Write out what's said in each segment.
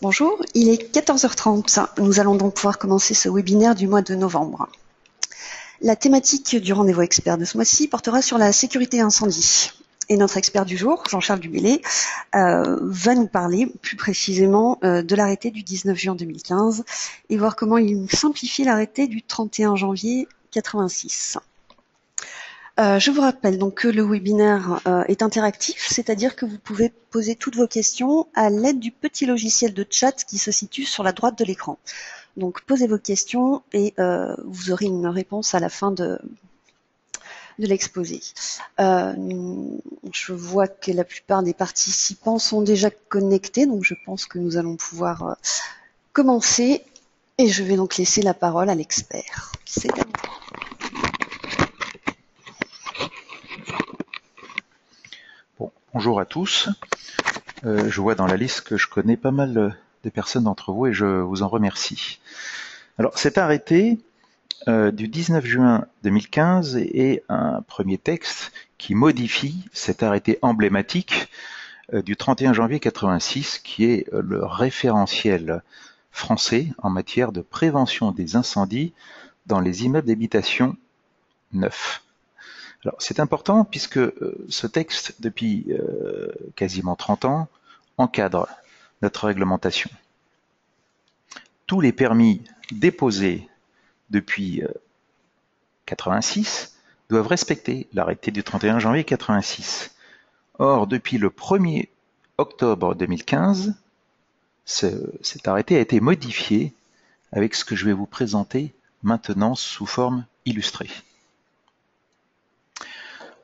Bonjour, il est 14h30. Nous allons donc pouvoir commencer ce webinaire du mois de novembre. La thématique du rendez-vous expert de ce mois-ci portera sur la sécurité incendie. Et notre expert du jour, Jean-Charles Dubélé, va nous parler plus précisément de l'arrêté du 19 juin 2015 et voir comment il simplifie l'arrêté du 31 janvier 1986. Je vous rappelle donc que le webinaire est interactif, c'est-à-dire que vous pouvez poser toutes vos questions à l'aide du petit logiciel de chat qui se situe sur la droite de l'écran. Donc posez vos questions et vous aurez une réponse à la fin de l'exposé. Je vois que la plupart des participants sont déjà connectés, donc je pense que nous allons pouvoir commencer. Et je vais donc laisser la parole à l'expert. C'est à vous. Bonjour à tous, je vois dans la liste que je connais pas mal de personnes d'entre vous et je vous en remercie. Alors cet arrêté du 19 juin 2015 est un premier texte qui modifie cet arrêté emblématique du 31 janvier 1986 qui est le référentiel français en matière de prévention des incendies dans les immeubles d'habitation neufs. Alors c'est important puisque ce texte, depuis quasiment 30 ans, encadre notre réglementation. Tous les permis déposés depuis 1986 doivent respecter l'arrêté du 31 janvier 1986. Or, depuis le 1er octobre 2015, cet arrêté a été modifié avec ce que je vais vous présenter maintenant sous forme illustrée.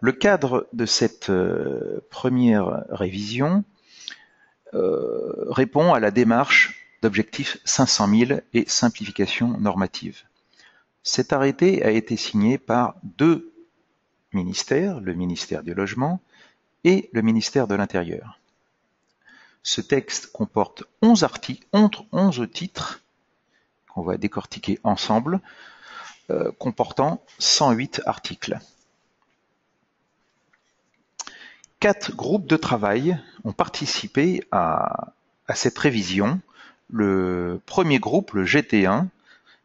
Le cadre de cette première révision répond à la démarche d'objectifs 500 000 et simplification normative. Cet arrêté a été signé par deux ministères, le ministère du Logement et le ministère de l'Intérieur. Ce texte comporte 11 articles, 11 titres, qu'on va décortiquer ensemble, comportant 108 articles. 4 groupes de travail ont participé à cette révision. Le premier groupe, le GT1,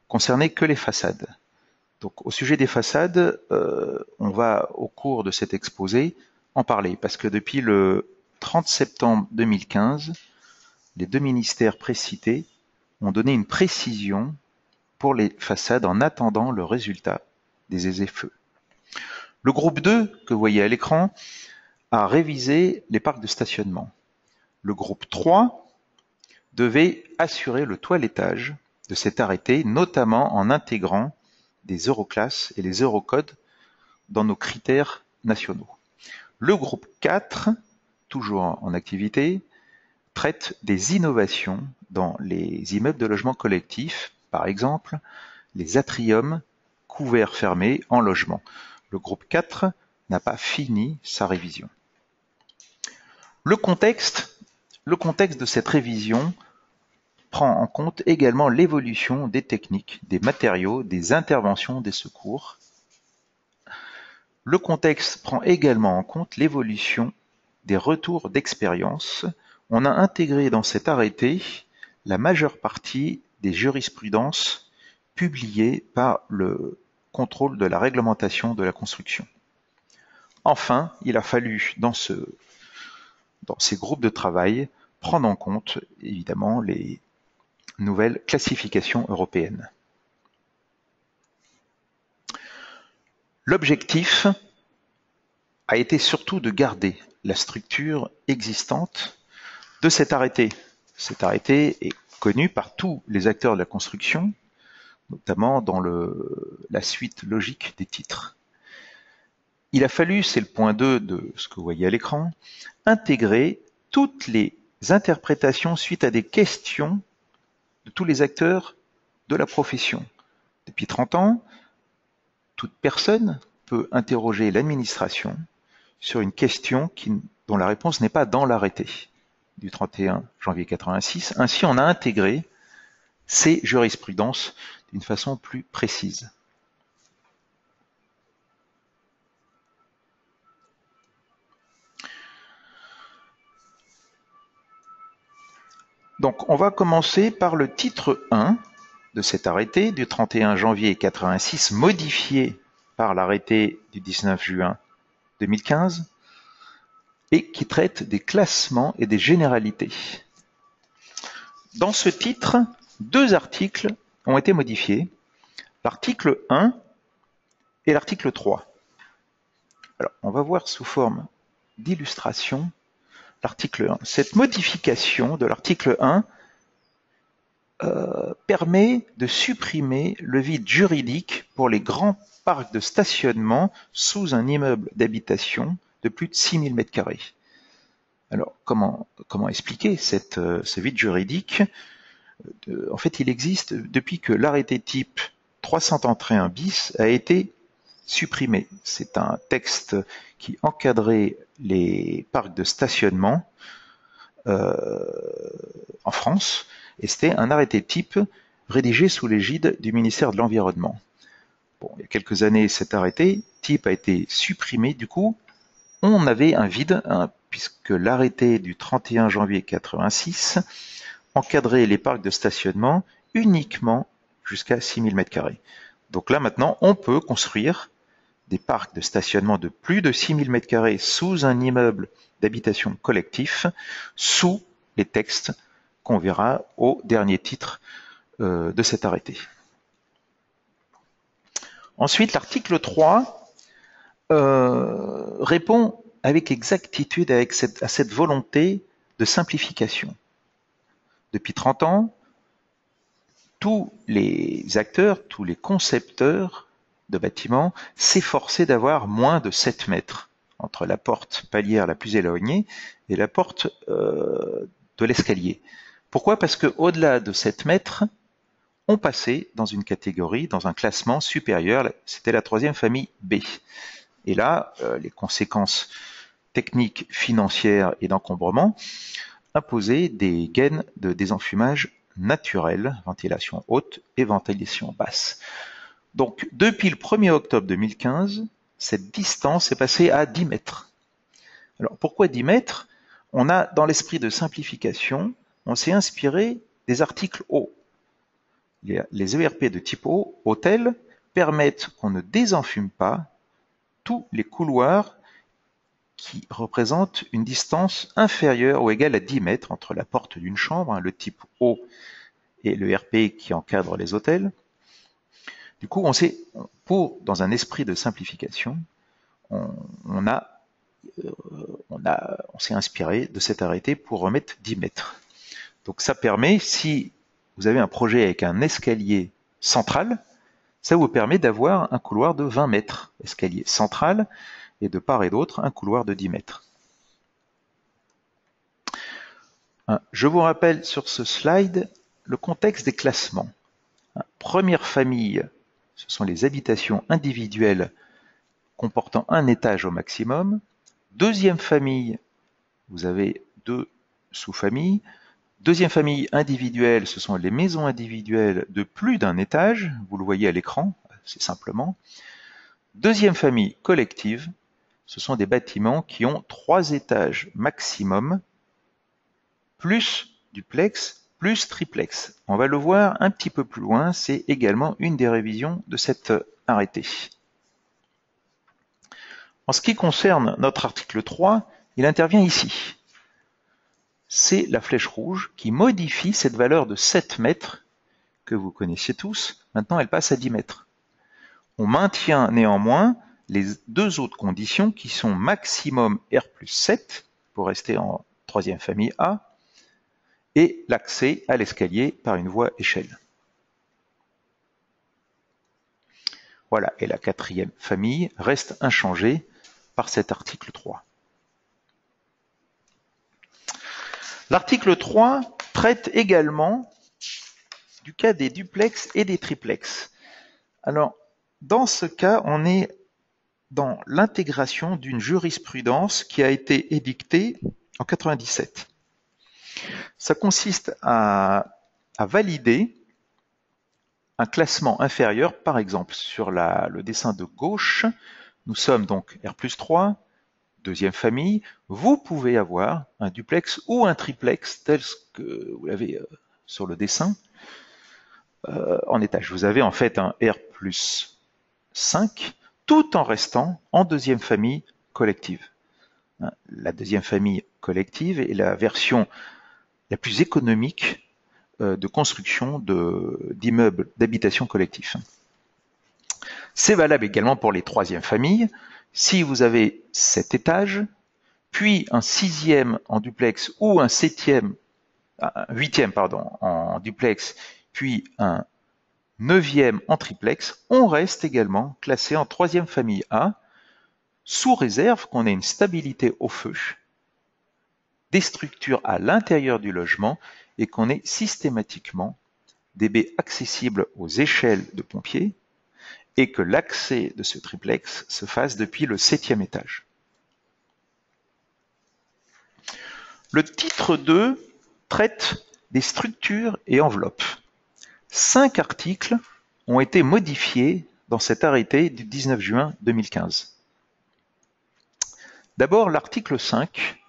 concernait que les façades. Donc, au sujet des façades, on va, au cours de cet exposé, en parler, parce que depuis le 30 septembre 2015, les deux ministères précités ont donné une précision pour les façades en attendant le résultat des ESFE. Le groupe 2, que vous voyez à l'écran, à réviser les parcs de stationnement. Le groupe 3 devait assurer le toilettage de cet arrêté, notamment en intégrant des Euroclasses et les Eurocodes dans nos critères nationaux. Le groupe 4, toujours en activité, traite des innovations dans les immeubles de logement collectif, par exemple les atriums couverts fermés en logement. Le groupe 4 n'a pas fini sa révision. Le contexte de cette révision prend en compte également l'évolution des techniques, des matériaux, des interventions, des secours. Le contexte prend également en compte l'évolution des retours d'expérience. On a intégré dans cet arrêté la majeure partie des jurisprudences publiées par le contrôle de la réglementation de la construction. Enfin, il a fallu, dans ces groupes de travail, prendre en compte, évidemment, les nouvelles classifications européennes. L'objectif a été surtout de garder la structure existante de cet arrêté. Cet arrêté est connu par tous les acteurs de la construction, notamment dans la suite logique des titres. Il a fallu, c'est le point 2 de ce que vous voyez à l'écran, intégrer toutes les interprétations suite à des questions de tous les acteurs de la profession. Depuis 30 ans, toute personne peut interroger l'administration sur une question dont la réponse n'est pas dans l'arrêté du 31 janvier 1986. Ainsi, on a intégré ces jurisprudences d'une façon plus précise. Donc, on va commencer par le titre 1 de cet arrêté du 31 janvier 86, modifié par l'arrêté du 19 juin 2015, et qui traite des classements et des généralités. Dans ce titre, deux articles ont été modifiés, l'article 1 et l'article 3. Alors, on va voir sous forme d'illustration l'article 1. Cette modification de l'article 1 permet de supprimer le vide juridique pour les grands parcs de stationnement sous un immeuble d'habitation de plus de 6000 m². Alors, comment expliquer ce vide juridique? En fait, il existe depuis que l'arrêté type 331 bis a été supprimé. C'est un texte qui encadrait les parcs de stationnement en France, et c'était un arrêté type rédigé sous l'égide du ministère de l'Environnement. Bon, il y a quelques années, cet arrêté type a été supprimé, du coup, on avait un vide, puisque l'arrêté du 31 janvier 86 encadrait les parcs de stationnement uniquement jusqu'à 6000 m². Donc là, maintenant, on peut construire des parcs de stationnement de plus de 6000 m² sous un immeuble d'habitation collectif, sous les textes qu'on verra au dernier titre de cet arrêté. Ensuite, l'article 3 répond avec exactitude à cette volonté de simplification. Depuis 30 ans, tous les acteurs, tous les concepteurs de bâtiments s'efforçaient d'avoir moins de 7 mètres entre la porte palière la plus éloignée et la porte de l'escalier. Pourquoi? Parce qu'au-delà de 7 mètres, on passait dans une catégorie, dans un classement supérieur, c'était la troisième famille B. Et là, les conséquences techniques, financières et d'encombrement imposaient des gaines de désenfumage naturel, ventilation haute et ventilation basse. Donc, depuis le 1er octobre 2015, cette distance est passée à 10 mètres. Alors, pourquoi 10 mètres? On a, dans l'esprit de simplification, on s'est inspiré des articles O. Les ERP de type O, hôtel, permettent qu'on ne désenfume pas tous les couloirs qui représentent une distance inférieure ou égale à 10 mètres entre la porte d'une chambre, le type O, et le RP qui encadre les hôtels. Du coup, on sait, dans un esprit de simplification, on s'est inspiré de cet arrêté pour remettre 10 mètres. Donc ça permet, si vous avez un projet avec un escalier central, ça vous permet d'avoir un couloir de 20 mètres, escalier central, et de part et d'autre, un couloir de 10 mètres. Je vous rappelle sur ce slide le contexte des classements. Première famille, ce sont les habitations individuelles comportant un étage au maximum. Deuxième famille, vous avez deux sous-familles. Deuxième famille individuelle, ce sont les maisons individuelles de plus d'un étage. Vous le voyez à l'écran, c'est simplement. Deuxième famille collective, ce sont des bâtiments qui ont 3 étages maximum, plus duplex, plus triplex. On va le voir un petit peu plus loin, c'est également une des révisions de cet arrêté. En ce qui concerne notre article 3, il intervient ici. C'est la flèche rouge qui modifie cette valeur de 7 mètres que vous connaissiez tous. Maintenant, elle passe à 10 mètres. On maintient néanmoins les deux autres conditions qui sont maximum R+7 pour rester en troisième famille A et l'accès à l'escalier par une voie échelle. Voilà, et la quatrième famille reste inchangée par cet article 3. L'article 3 traite également du cas des duplex et des triplex. Alors, dans ce cas, on est dans l'intégration d'une jurisprudence qui a été édictée en 1997. Ça consiste à valider un classement inférieur, par exemple, sur le dessin de gauche, nous sommes donc R+3, deuxième famille, vous pouvez avoir un duplex ou un triplex tel que vous l'avez sur le dessin en étage. Vous avez en fait un R+5 tout en restant en deuxième famille collective. La deuxième famille collective est la version la plus économique de construction d'immeubles d'habitation collectif. C'est valable également pour les troisièmes familles. Si vous avez 7 étages, puis un sixième en duplex ou un huitième en duplex, puis un neuvième en triplex, on reste également classé en troisième famille A, sous réserve qu'on ait une stabilité au feu, des structures à l'intérieur du logement et qu'on ait systématiquement des baies accessibles aux échelles de pompiers et que l'accès de ce triplex se fasse depuis le 7e étage. Le titre 2 traite des structures et enveloppes. 5 articles ont été modifiés dans cet arrêté du 19 juin 2015. D'abord, l'article 5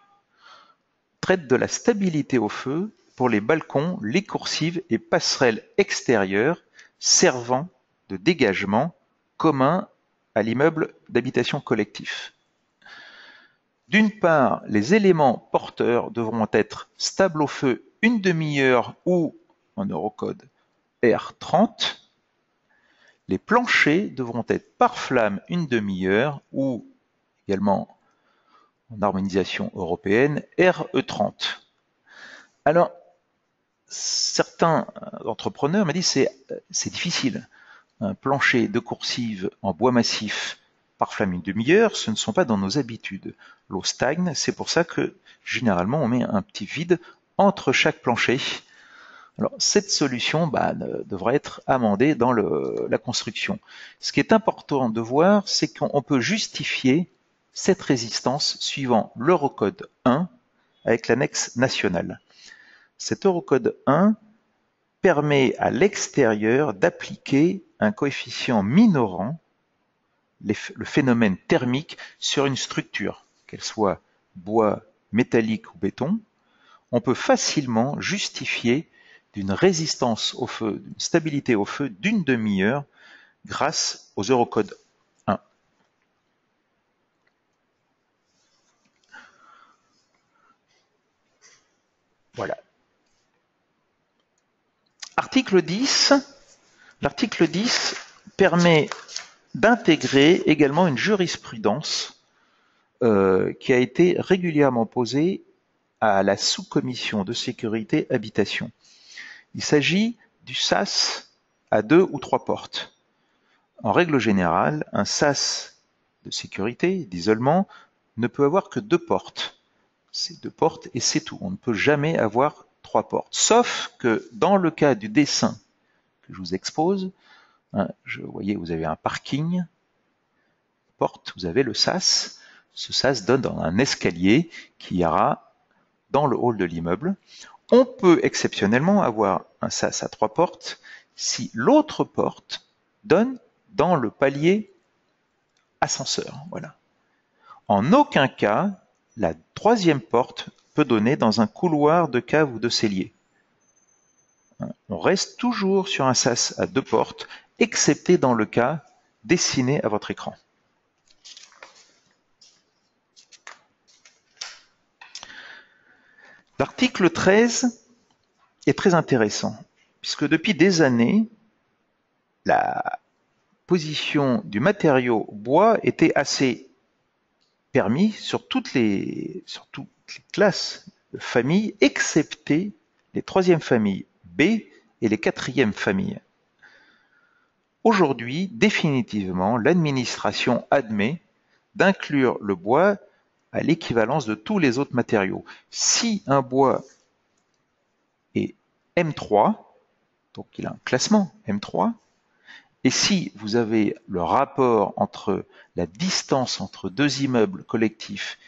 traite de la stabilité au feu pour les balcons, les coursives et passerelles extérieures servant de dégagement commun à l'immeuble d'habitation collectif. D'une part, les éléments porteurs devront être stables au feu une demi-heure ou, en Eurocode, R30. Les planchers devront être par flamme une demi-heure ou, également en harmonisation européenne, RE30. Alors, certains entrepreneurs m'ont dit c'est difficile. Un plancher de coursive en bois massif par flamme une demi-heure, ce ne sont pas dans nos habitudes. L'eau stagne, c'est pour ça que généralement on met un petit vide entre chaque plancher. Alors cette solution devra être amendée dans la construction. Ce qui est important de voir, c'est qu'on peut justifier cette résistance suivant l'Eurocode 1 avec l'annexe nationale. Cet Eurocode 1 permet à l'extérieur d'appliquer un coefficient minorant le phénomène thermique sur une structure, qu'elle soit bois, métallique ou béton. On peut facilement justifier d'une résistance au feu, d'une stabilité au feu d'une demi-heure grâce aux Eurocodes 1. Voilà. Article 10. L'article 10 permet d'intégrer également une jurisprudence qui a été régulièrement posée à la sous-commission de sécurité habitation. Il s'agit du SAS à 2 ou 3 portes. En règle générale, un SAS de sécurité, d'isolement, ne peut avoir que 2 portes. C'est 2 portes et c'est tout. On ne peut jamais avoir 3 portes. Sauf que dans le cas du dessin que je vous expose, vous voyez, vous avez un parking, porte, vous avez le SAS. Ce SAS donne dans un escalier qu'il y aura dans le hall de l'immeuble. On peut exceptionnellement avoir un SAS à 3 portes si l'autre porte donne dans le palier ascenseur. Voilà. En aucun cas, la 3e porte peut donner dans un couloir de cave ou de cellier. On reste toujours sur un SAS à 2 portes, excepté dans le cas dessiné à votre écran. L'article 13 est très intéressant, puisque depuis des années, la position du matériau bois était assez permise sur toutes les classes de familles, excepté les 3e familles B et les 4e familles. Aujourd'hui, définitivement, l'administration admet d'inclure le bois à l'équivalence de tous les autres matériaux. Si un bois est M3, donc il a un classement M3, et si vous avez le rapport entre la distance entre 2 immeubles collectifs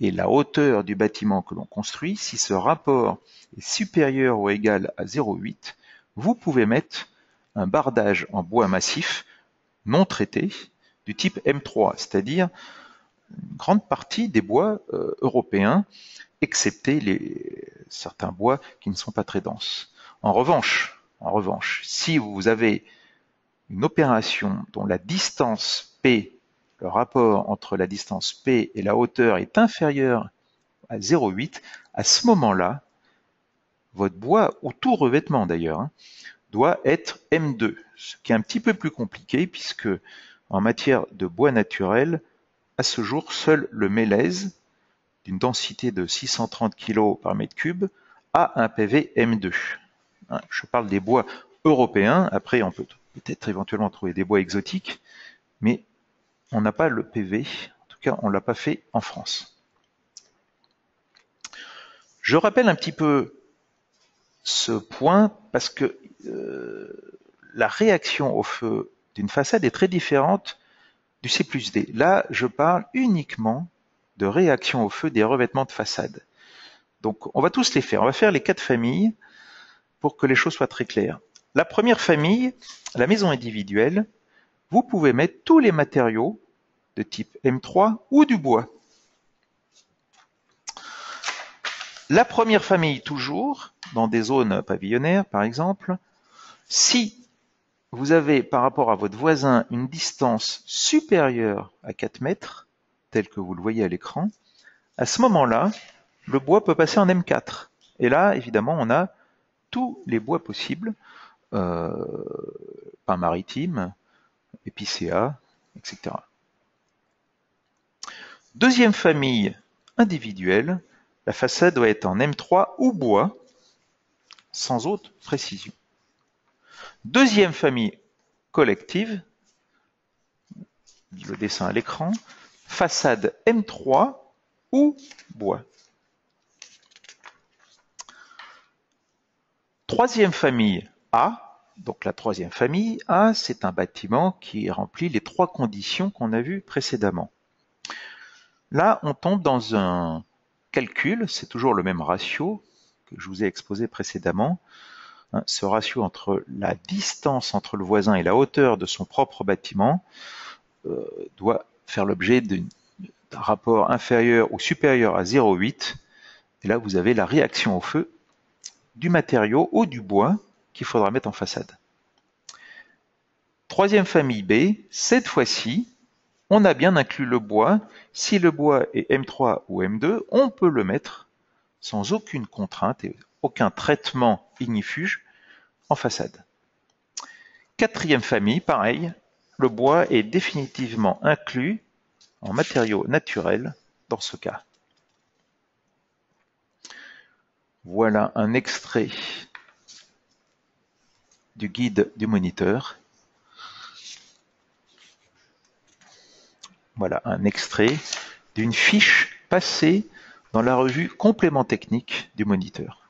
et la hauteur du bâtiment que l'on construit, si ce rapport est supérieur ou égal à 0,8, vous pouvez mettre un bardage en bois massif non traité du type M3, c'est-à-dire une grande partie des bois européens, excepté certains bois qui ne sont pas très denses. En revanche, si vous avez une opération dont la distance P, le rapport entre la distance P et la hauteur est inférieur à 0,8, à ce moment-là, votre bois, ou tout revêtement d'ailleurs, hein, doit être M2, ce qui est un petit peu plus compliqué puisque en matière de bois naturel, à ce jour, seul le mélèze, d'une densité de 630 kg par mètre cube, a un PV M2. Hein, je parle des bois européens, après on peut peut-être éventuellement trouver des bois exotiques, mais on n'a pas le PV, en tout cas on ne l'a pas fait en France. Je rappelle un petit peu ce point parce que la réaction au feu d'une façade est très différente du C+D. Là, je parle uniquement de réaction au feu des revêtements de façade. Donc, on va tous les faire. On va faire les 4 familles pour que les choses soient très claires. La première famille, la maison individuelle, vous pouvez mettre tous les matériaux de type M3 ou du bois. La première famille, toujours, dans des zones pavillonnaires, par exemple, si vous avez par rapport à votre voisin une distance supérieure à 4 mètres, tel que vous le voyez à l'écran, à ce moment-là, le bois peut passer en M4. Et là, évidemment, on a tous les bois possibles, pins maritimes, épicéas, etc. Deuxième famille individuelle, la façade doit être en M3 ou bois, sans autre précision. Deuxième famille collective, le dessin à l'écran, façade M3 ou bois. Troisième famille A, donc la troisième famille A, c'est un bâtiment qui remplit les 3 conditions qu'on a vues précédemment. Là, on tombe dans un calcul, c'est toujours le même ratio que je vous ai exposé précédemment. Ce ratio entre la distance entre le voisin et la hauteur de son propre bâtiment doit faire l'objet d'un rapport inférieur ou supérieur à 0,8. Et là, vous avez la réaction au feu du matériau ou du bois qu'il faudra mettre en façade. Troisième famille B, cette fois-ci, on a bien inclus le bois. Si le bois est M3 ou M2, on peut le mettre sans aucune contrainte et aucun traitement ignifuge en façade. Quatrième famille, pareil, le bois est définitivement inclus en matériaux naturels dans ce cas. Voilà un extrait du guide du moniteur. Voilà un extrait d'une fiche passée dans la revue Complément technique du moniteur.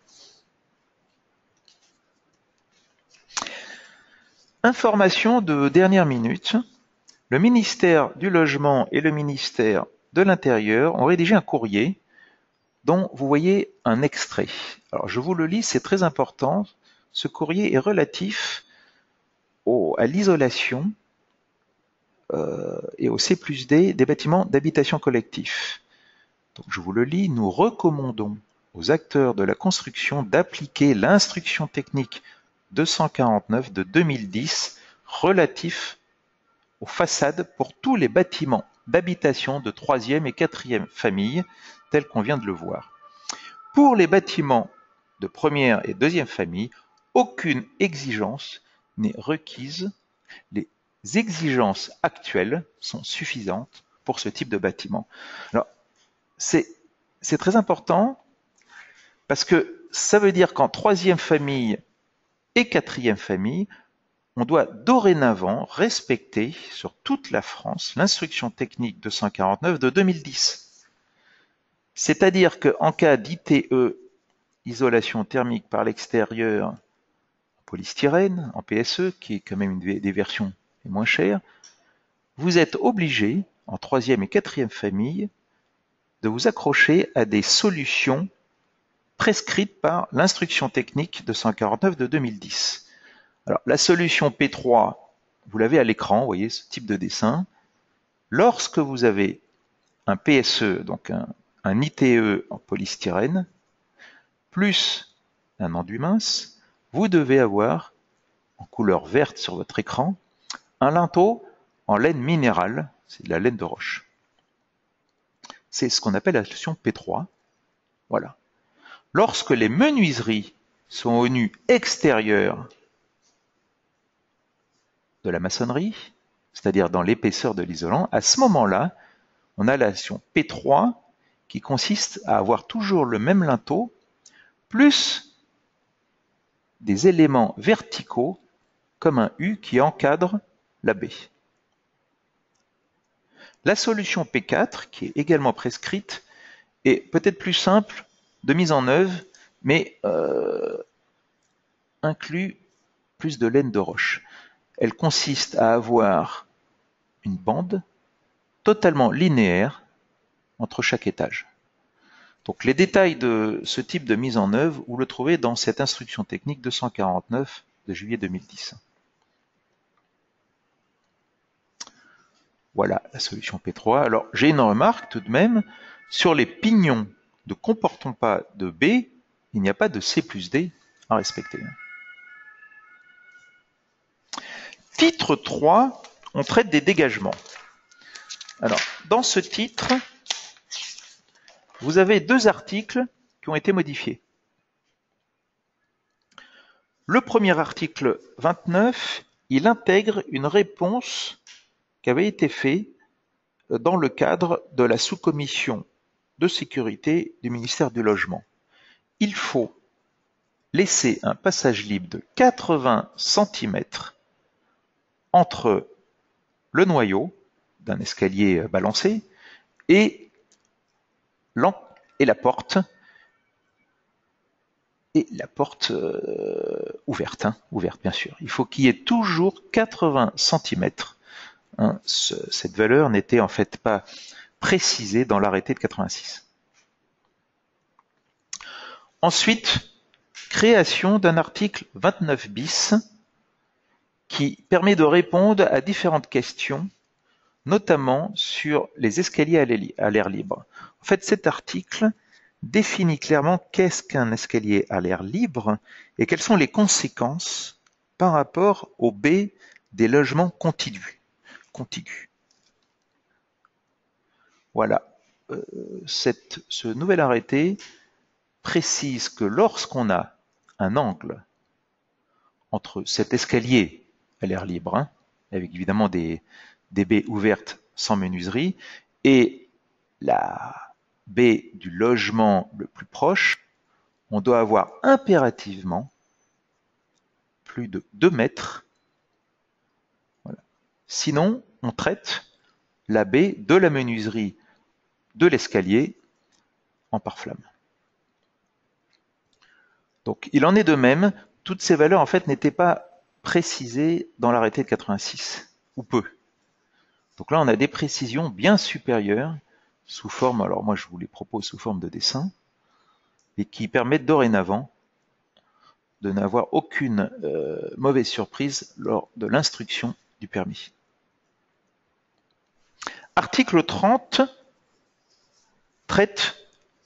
Information de dernière minute, le ministère du Logement et le ministère de l'Intérieur ont rédigé un courrier dont vous voyez un extrait. Alors je vous le lis, c'est très important. Ce courrier est relatif à l'isolation et au C+D des bâtiments d'habitation collectif. Donc je vous le lis, nous recommandons aux acteurs de la construction d'appliquer l'instruction technique 249 de 2010 relatif aux façades pour tous les bâtiments d'habitation de 3e et 4e famille, tels qu'on vient de le voir. Pour les bâtiments de 1ère et 2e famille, aucune exigence n'est requise. Les exigences actuelles sont suffisantes pour ce type de bâtiment. Alors, c'est très important parce que ça veut dire qu'en 3e famille et 4e famille, on doit dorénavant respecter sur toute la France l'instruction technique 249 de 2010. C'est-à-dire qu'en cas d'ITE, isolation thermique par l'extérieur, en polystyrène, en PSE, qui est quand même une des versions les moins chères, vous êtes obligé, en 3e et 4e famille, de vous accrocher à des solutions prescrite par l'instruction technique 249 de 2010. Alors, la solution P3, vous l'avez à l'écran, vous voyez ce type de dessin. Lorsque vous avez un PSE, donc un ITE en polystyrène, plus un enduit mince, vous devez avoir, en couleur verte sur votre écran, un linteau en laine minérale, c'est de la laine de roche. C'est ce qu'on appelle la solution P3. Voilà. Lorsque les menuiseries sont au nu extérieur de la maçonnerie, c'est-à-dire dans l'épaisseur de l'isolant, à ce moment-là, on a la solution P3 qui consiste à avoir toujours le même linteau plus des éléments verticaux comme un U qui encadre la baie. La solution P4, qui est également prescrite, est peut-être plus simple de mise en œuvre, mais inclut plus de laine de roche. Elle consiste à avoir une bande totalement linéaire entre chaque étage. Donc les détails de ce type de mise en œuvre, vous le trouvez dans cette instruction technique 249 de juillet 2010. Voilà la solution P3. Alors j'ai une remarque tout de même, sur les pignons ne comportant pas de B, il n'y a pas de C+D à respecter. Titre 3, on traite des dégagements. Alors, dans ce titre, vous avez deux articles qui ont été modifiés. Le premier article 29, il intègre une réponse qui avait été faite dans le cadre de la sous-commission de sécurité du ministère du Logement. Il faut laisser un passage libre de 80 cm entre le noyau d'un escalier balancé et la porte ouverte, hein, ouverte bien sûr. Il faut qu'il y ait toujours 80 cm. Hein, cette valeur n'était en fait pas précisée dans l'arrêté de 86. Ensuite, création d'un article 29 bis qui permet de répondre à différentes questions, notamment sur les escaliers à l'air libre. En fait, cet article définit clairement qu'est-ce qu'un escalier à l'air libre et quelles sont les conséquences par rapport au B des logements contigus. Voilà, ce nouvel arrêté précise que lorsqu'on a un angle entre cet escalier à l'air libre, hein, avec évidemment des baies ouvertes sans menuiserie, et la baie du logement le plus proche, on doit avoir impérativement plus de 2 mètres. Voilà. Sinon, on traite la baie de la menuiserie de l'escalier en pare-flamme. Donc, il en est de même, toutes ces valeurs en fait n'étaient pas précisées dans l'arrêté de 86, ou peu. Donc là, on a des précisions bien supérieures sous forme, alors moi je vous les propose sous forme de dessin, et qui permettent dorénavant de n'avoir aucune mauvaise surprise lors de l'instruction du permis. Article 30 traite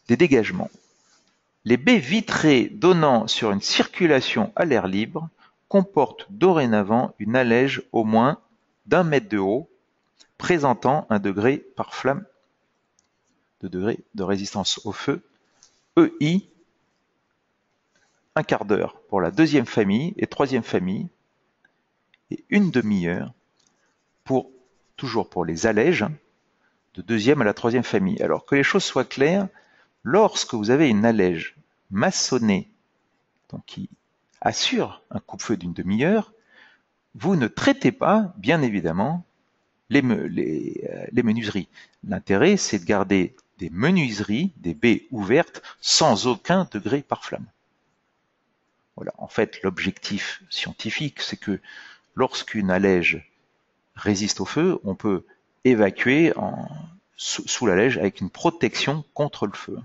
des dégagements. Les baies vitrées donnant sur une circulation à l'air libre comportent dorénavant une allège au moins d'un mètre de haut, présentant un degré par flamme de degré de résistance au feu, EI, un quart d'heure pour la deuxième famille et troisième famille, et une demi-heure pour toujours pour les allèges, de deuxième à la troisième famille. Alors que les choses soient claires, lorsque vous avez une allège maçonnée, donc qui assure un coupe-feu d'une demi-heure, vous ne traitez pas, bien évidemment, les menuiseries. L'intérêt, c'est de garder des menuiseries, des baies ouvertes, sans aucun degré par flamme. Voilà. En fait, l'objectif scientifique, c'est que lorsqu'une allège résiste au feu, on peut évacuer sous l'allège avec une protection contre le feu.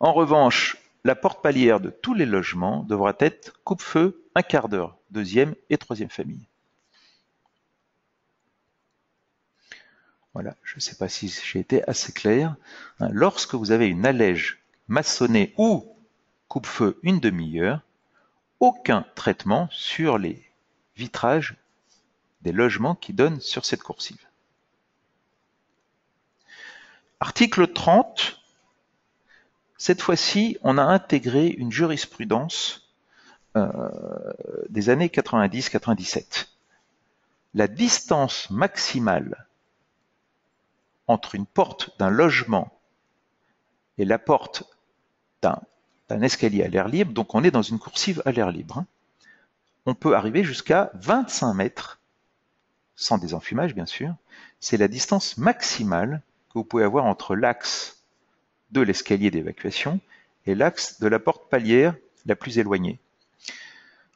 En revanche, la porte palière de tous les logements devra être coupe-feu un quart d'heure, deuxième et troisième famille. Voilà, je ne sais pas si j'ai été assez clair. Lorsque vous avez une allège maçonnée ou coupe-feu une demi-heure, aucun traitement sur les vitrages des logements qui donnent sur cette coursive. Article 30. Cette fois-ci, on a intégré une jurisprudence des années 90-97. La distance maximale entre une porte d'un logement et la porte d'un escalier à l'air libre, donc on est dans une coursive à l'air libre, hein, on peut arriver jusqu'à 25 mètres, sans désenfumage bien sûr, c'est la distance maximale que vous pouvez avoir entre l'axe de l'escalier d'évacuation et l'axe de la porte palière la plus éloignée.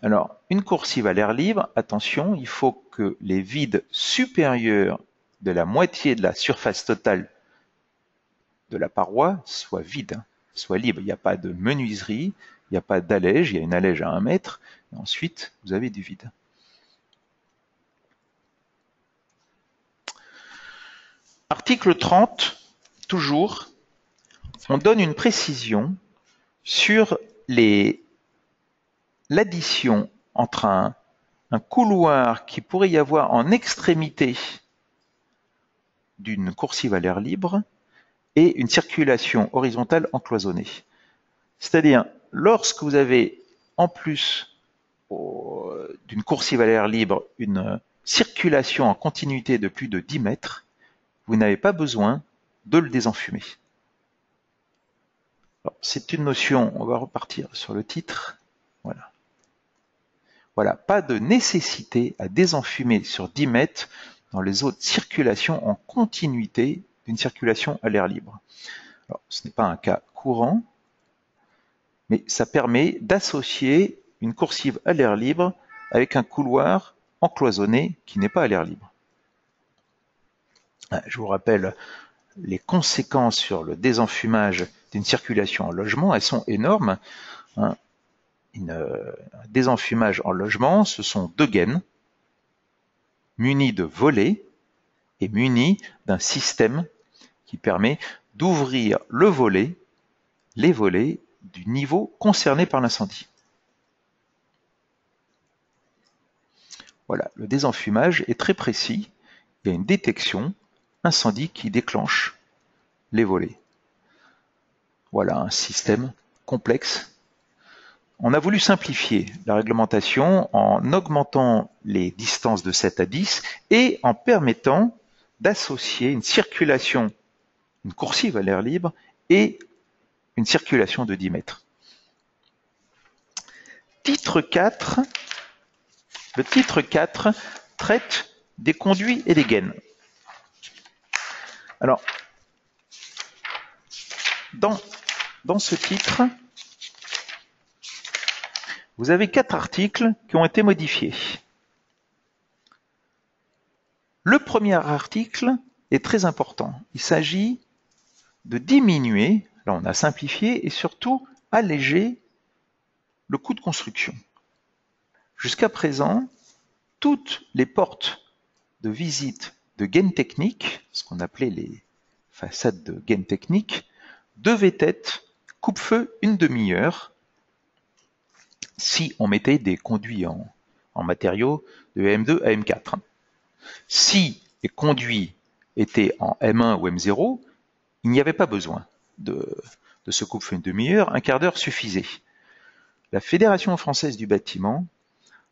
Alors, une coursive à l'air libre, attention, il faut que les vides supérieurs de la moitié de la surface totale de la paroi soit vide, hein, soit libre. Il n'y a pas de menuiserie, il n'y a pas d'allège, il y a une allège à 1 mètre, et ensuite vous avez du vide. Article 30, toujours, on donne une précision sur l'addition entre un couloir qui pourrait y avoir en extrémité d'une coursive à l'air libre et une circulation horizontale encloisonnée. C'est-à-dire, lorsque vous avez en plus d'une coursive à l'air libre une circulation en continuité de plus de 10 mètres, vous n'avez pas besoin de le désenfumer. C'est une notion, on va repartir sur le titre. Voilà. Voilà, pas de nécessité à désenfumer sur 10 mètres dans les autres circulations en continuité d'une circulation à l'air libre. Alors, ce n'est pas un cas courant, mais ça permet d'associer une coursive à l'air libre avec un couloir encloisonné qui n'est pas à l'air libre. Je vous rappelle les conséquences sur le désenfumage d'une circulation en logement, elles sont énormes. Un désenfumage en logement, ce sont 2 gaines, muni de volets et muni d'un système qui permet d'ouvrir le volet, les volets du niveau concerné par l'incendie. Voilà, le désenfumage est très précis. Il y a une détection incendie qui déclenche les volets. Voilà un système complexe. On a voulu simplifier la réglementation en augmentant les distances de 7 à 10 et en permettant d'associer une circulation, une coursive à l'air libre et une circulation de 10 mètres. Titre 4, le titre 4 traite des conduits et des gaines. Alors, dans ce titre, vous avez 4 articles qui ont été modifiés. Le premier article est très important. Il s'agit de diminuer, là on a simplifié, et surtout alléger le coût de construction. Jusqu'à présent, toutes les portes de visite de gaines techniques, ce qu'on appelait les façades de gaines techniques, devaient être coupe-feu une demi-heure, si on mettait des conduits en matériaux de M2 à M4. Si les conduits étaient en M1 ou M0, il n'y avait pas besoin de ce coupe-feu une demi-heure, un quart d'heure suffisait. La Fédération Française du Bâtiment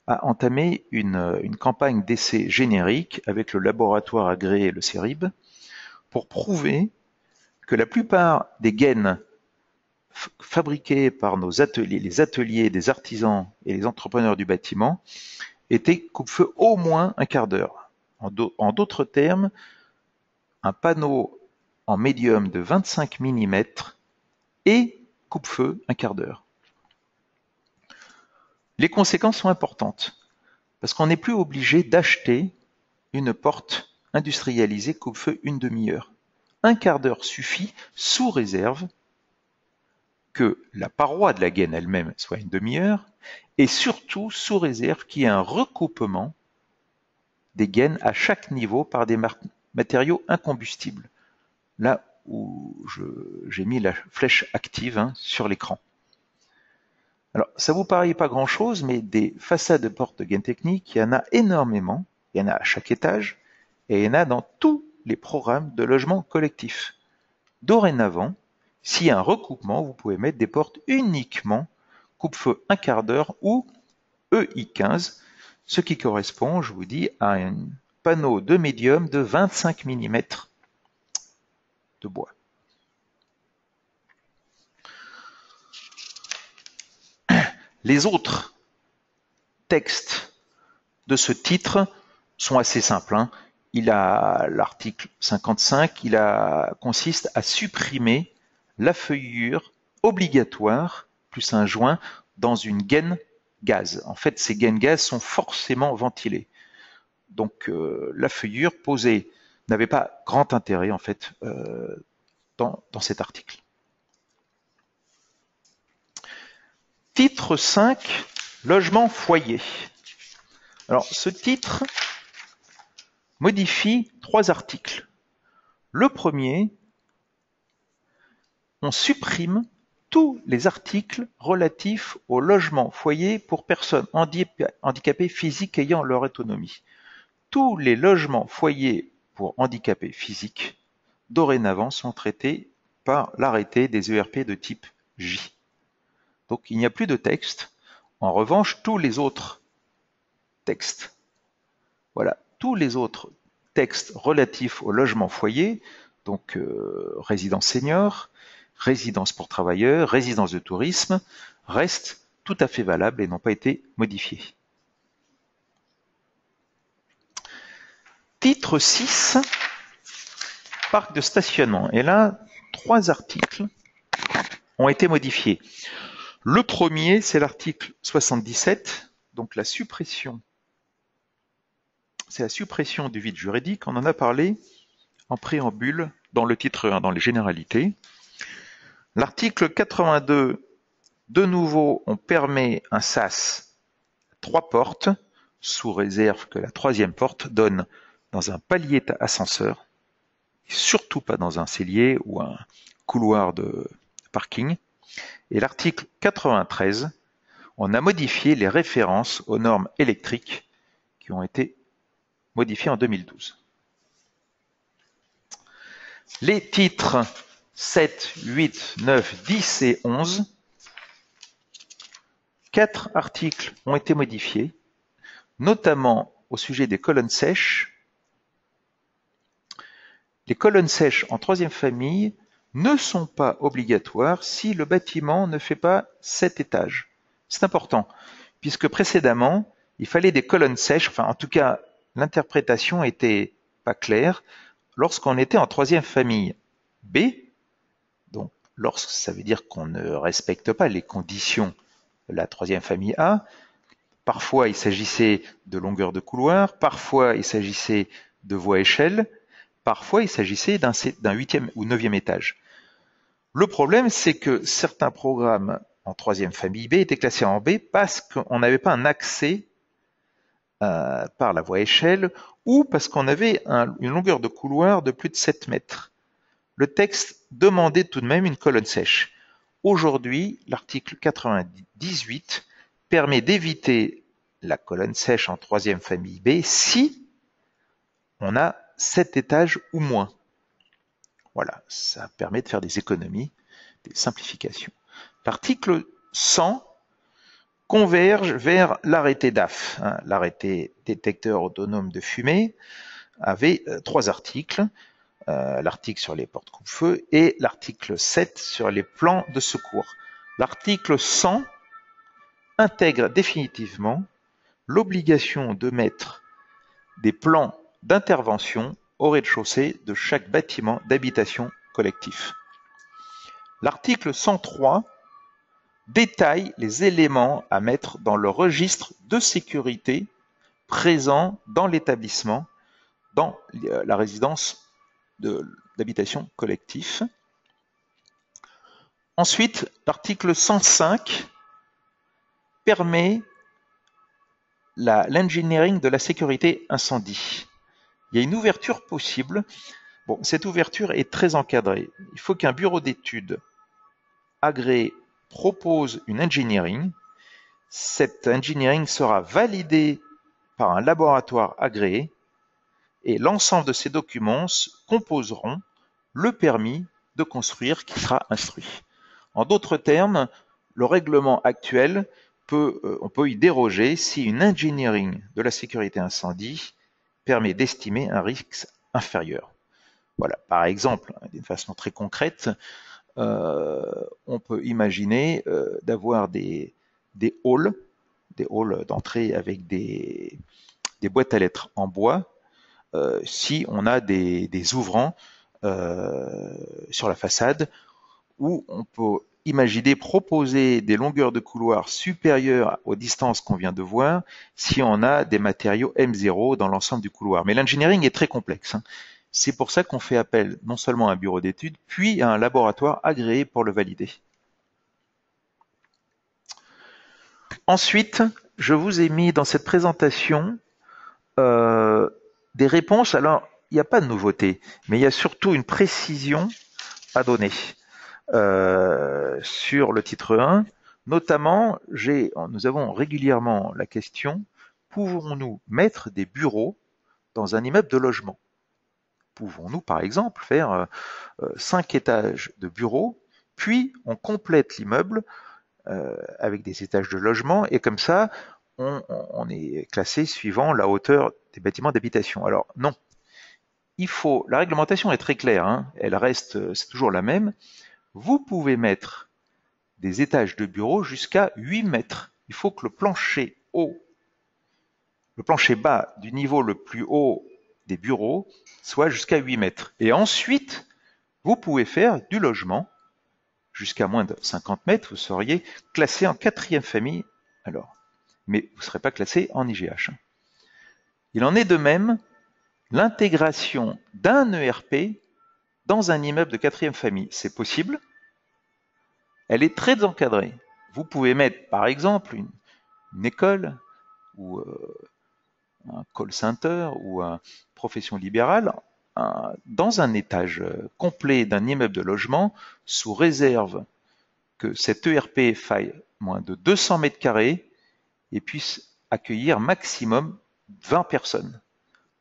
a entamé une campagne d'essais génériques avec le laboratoire agréé, le CERIB, pour prouver que la plupart des gaines fabriqués par nos ateliers, les ateliers des artisans et les entrepreneurs du bâtiment, étaient coupe-feu au moins un quart d'heure. En d'autres termes, un panneau en médium de 25 mm et coupe-feu un quart d'heure. Les conséquences sont importantes, parce qu'on n'est plus obligé d'acheter une porte industrialisée coupe-feu une demi-heure. Un quart d'heure suffit, sous réserve que la paroi de la gaine elle-même soit une demi-heure, et surtout sous réserve qu'il y ait un recoupement des gaines à chaque niveau par des matériaux incombustibles, là où j'ai mis la flèche active sur l'écran. Alors, ça vous paraît pas grand-chose, mais des façades de portes de gain technique, il y en a énormément, il y en a à chaque étage, et il y en a dans tous les programmes de logement collectif. Dorénavant, s'il y a un recoupement, vous pouvez mettre des portes uniquement coupe-feu un quart d'heure ou EI15, ce qui correspond, je vous dis, à un panneau de médium de 25 mm de bois. Les autres textes de ce titre sont assez simples. Il a l'article 55, consiste à supprimer la feuillure obligatoire, plus un joint, dans une gaine gaz. En fait, ces gaines gaz sont forcément ventilées. Donc, la feuillure posée n'avait pas grand intérêt, en fait, dans cet article. Titre 5, logement foyer. Alors, ce titre modifie trois articles. Le premier, on supprime tous les articles relatifs au logement foyer pour personnes handicapées physiques ayant leur autonomie. Tous les logements foyers pour handicapés physiques, dorénavant, sont traités par l'arrêté des ERP de type J. Donc, il n'y a plus de texte. En revanche, tous les autres textes, voilà, tous les autres textes relatifs au logement foyer, donc résidence senior, résidence pour travailleurs, résidence de tourisme, restent tout à fait valables et n'ont pas été modifiés. Titre 6, parc de stationnement. Et là, trois articles ont été modifiés. Le premier, c'est l'article 77, donc la suppression. C'est la suppression du vide juridique. On en a parlé en préambule dans le titre 1, dans les généralités. L'article 82, de nouveau, on permet un SAS à 3 portes, sous réserve que la 3e porte donne dans un palier ascenseur, surtout pas dans un cellier ou un couloir de parking. Et l'article 93, on a modifié les références aux normes électriques qui ont été modifiées en 2012. Les titres 7, 8, 9, 10 et 11, 4 articles ont été modifiés, notamment au sujet des colonnes sèches. Les colonnes sèches en 3e famille ne sont pas obligatoires si le bâtiment ne fait pas 7 étages. C'est important, puisque précédemment, il fallait des colonnes sèches, enfin en tout cas, l'interprétation n'était pas claire, lorsqu'on était en 3e famille B, donc lorsque ça veut dire qu'on ne respecte pas les conditions de la 3e famille A, parfois il s'agissait de longueur de couloir, parfois il s'agissait de voie-échelle, parfois, il s'agissait d'un 8e ou 9e étage. Le problème, c'est que certains programmes en 3e famille B étaient classés en B parce qu'on n'avait pas un accès par la voie échelle ou parce qu'on avait une longueur de couloir de plus de 7 mètres. Le texte demandait tout de même une colonne sèche. Aujourd'hui, l'article 98 permet d'éviter la colonne sèche en 3e famille B si on a 7 étages ou moins. Voilà, ça permet de faire des économies, des simplifications. L'article 100 converge vers l'arrêté DAF. L'arrêté détecteur autonome de fumée avait 3 articles, l'article sur les portes coupe-feu et l'article 7 sur les plans de secours. L'article 100 intègre définitivement l'obligation de mettre des plans d'intervention au rez-de-chaussée de chaque bâtiment d'habitation collectif. L'article 103 détaille les éléments à mettre dans le registre de sécurité présent dans l'établissement, dans la résidence d'habitation collectif. Ensuite, l'article 105 permet l'engineering de la sécurité incendie. il y a une ouverture possible. Bon, cette ouverture est très encadrée. Il faut qu'un bureau d'études agréé propose une engineering. Cette engineering sera validée par un laboratoire agréé et l'ensemble de ces documents composeront le permis de construire qui sera instruit. En d'autres termes, le règlement actuel, on peut y déroger si une engineering de la sécurité incendie permet d'estimer un risque inférieur. Voilà, par exemple, d'une façon très concrète, on peut imaginer d'avoir des halls d'entrée avec des boîtes à lettres en bois si on a des ouvrants sur la façade, où on peut imaginer proposer des longueurs de couloirs supérieures aux distances qu'on vient de voir si on a des matériaux M0 dans l'ensemble du couloir. Mais l'engineering est très complexe, hein. C'est pour ça qu'on fait appel non seulement à un bureau d'études, puis à un laboratoire agréé pour le valider. Ensuite, je vous ai mis dans cette présentation des réponses. Alors, il n'y a pas de nouveauté, mais il y a surtout une précision à donner sur le titre 1. Notamment, nous avons régulièrement la question, pouvons-nous mettre des bureaux dans un immeuble de logement ? Pouvons-nous, par exemple, faire 5 étages de bureaux, puis on complète l'immeuble avec des étages de logement, et comme ça, on est classé suivant la hauteur des bâtiments d'habitation. Alors, non. La réglementation est très claire, hein, elle reste, c'est toujours la même. Vous pouvez mettre des étages de bureaux jusqu'à 8 mètres. Il faut que le plancher bas du niveau le plus haut des bureaux soit jusqu'à 8 mètres. Et ensuite, vous pouvez faire du logement jusqu'à moins de 50 mètres. Vous seriez classé en 4e famille, alors, mais vous ne serez pas classé en IGH. Il en est de même l'intégration d'un ERP dans un immeuble de 4e famille. C'est possible. Elle est très encadrée. Vous pouvez mettre, par exemple, une école ou un call center ou une profession libérale dans un étage complet d'un immeuble de logement sous réserve que cet ERP faille moins de 200 mètres carrés et puisse accueillir maximum 20 personnes.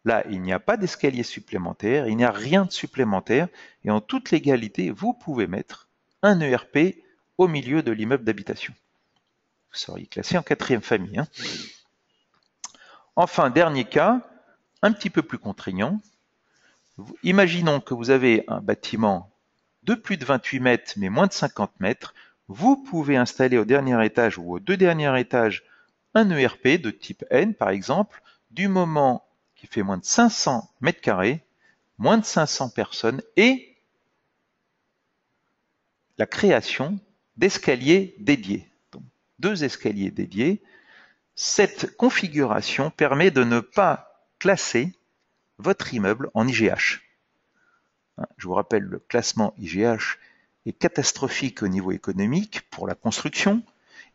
Là, il n'y a pas d'escalier supplémentaire, il n'y a rien de supplémentaire et en toute légalité, vous pouvez mettre un ERP au milieu de l'immeuble d'habitation. Vous seriez classé en 4e famille, hein. Enfin, dernier cas, un petit peu plus contraignant. Imaginons que vous avez un bâtiment de plus de 28 mètres, mais moins de 50 mètres. Vous pouvez installer au dernier étage ou aux 2 derniers étages un ERP de type N, par exemple, du moment qui fait moins de 500 mètres carrés, moins de 500 personnes et la création d'escaliers dédiés. Donc, 2 escaliers dédiés. Cette configuration permet de ne pas classer votre immeuble en IGH. Je vous rappelle, le classement IGH est catastrophique au niveau économique pour la construction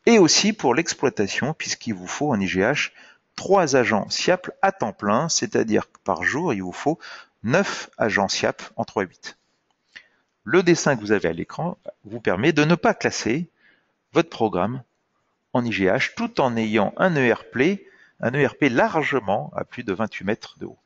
et aussi pour l'exploitation, puisqu'il vous faut en IGH 3 agents SIAP à temps plein, c'est-à-dire que par jour, il vous faut 9 agents SIAP en 3 et 8. Le dessin que vous avez à l'écran vous permet de ne pas classer votre programme en IGH, tout en ayant un ERP largement à plus de 28 mètres de haut.